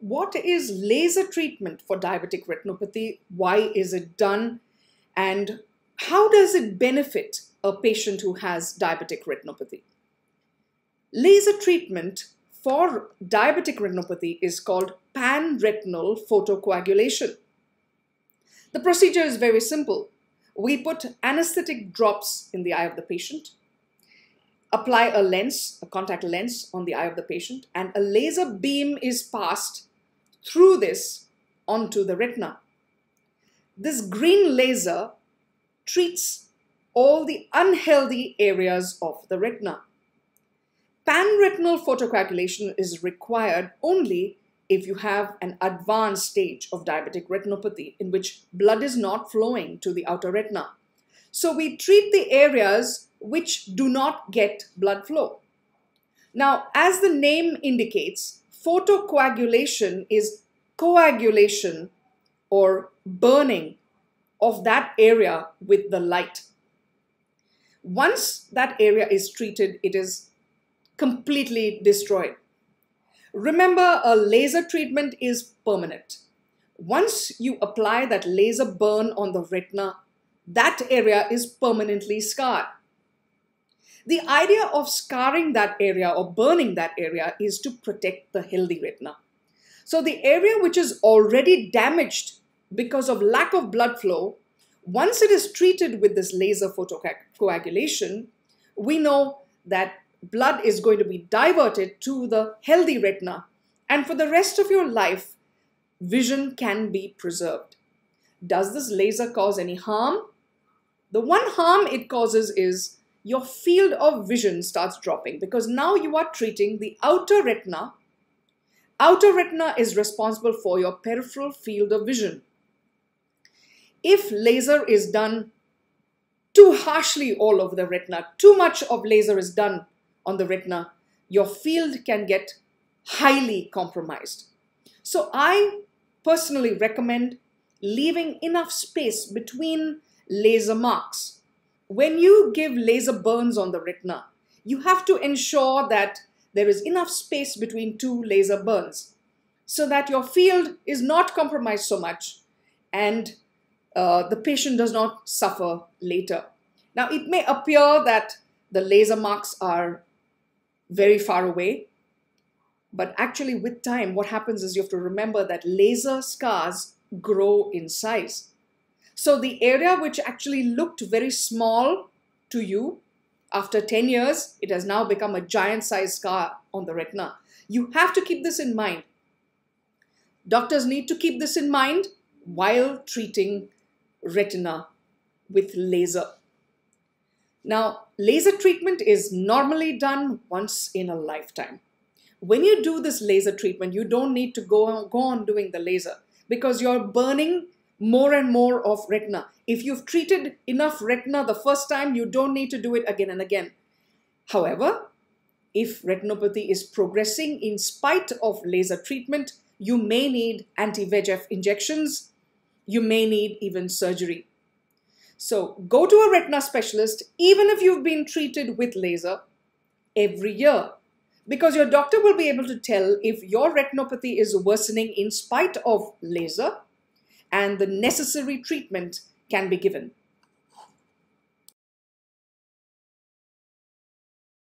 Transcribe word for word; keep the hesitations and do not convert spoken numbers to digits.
What is laser treatment for diabetic retinopathy? Why is it done? And how does it benefit a patient who has diabetic retinopathy? Laser treatment for diabetic retinopathy is called panretinal photocoagulation. The procedure is very simple. We put anesthetic drops in the eye of the patient, apply a lens, a contact lens on the eye of the patient, and a laser beam is passed through this onto the retina. This green laser treats all the unhealthy areas of the retina. Panretinal photocoagulation is required only if you have an advanced stage of diabetic retinopathy in which blood is not flowing to the outer retina. So we treat the areas which do not get blood flow. Now, as the name indicates, photocoagulation is coagulation or burning of that area with the light. Once that area is treated, it is completely destroyed. Remember, a laser treatment is permanent. Once you apply that laser burn on the retina, that area is permanently scarred. The idea of scarring that area or burning that area is to protect the healthy retina. So the area which is already damaged because of lack of blood flow, once it is treated with this laser photocoagulation, we know that blood is going to be diverted to the healthy retina, and for the rest of your life, vision can be preserved. Does this laser cause any harm? The one harm it causes is your field of vision starts dropping, because now you are treating the outer retina. Outer retina is responsible for your peripheral field of vision. If laser is done too harshly all over the retina, too much of laser is done on the retina, your field can get highly compromised. So I personally recommend leaving enough space between laser marks. When you give laser burns on the retina, you have to ensure that there is enough space between two laser burns so that your field is not compromised so much and uh, the patient does not suffer later. Now, it may appear that the laser marks are very far away, but actually with time what happens is you have to remember that laser scars grow in size. So the area which actually looked very small to you, after ten years it has now become a giant size scar on the retina. You have to keep this in mind. Doctors need to keep this in mind while treating retina with laser. Now, laser treatment is normally done once in a lifetime. When you do this laser treatment, you don't need to go on, go on doing the laser, because you're burning more and more of retina. If you've treated enough retina the first time, you don't need to do it again and again. However, if retinopathy is progressing in spite of laser treatment, you may need anti V E G F injections. You may need even surgery. So go to a retina specialist, even if you've been treated with laser, every year, because your doctor will be able to tell if your retinopathy is worsening in spite of laser, and the necessary treatment can be given.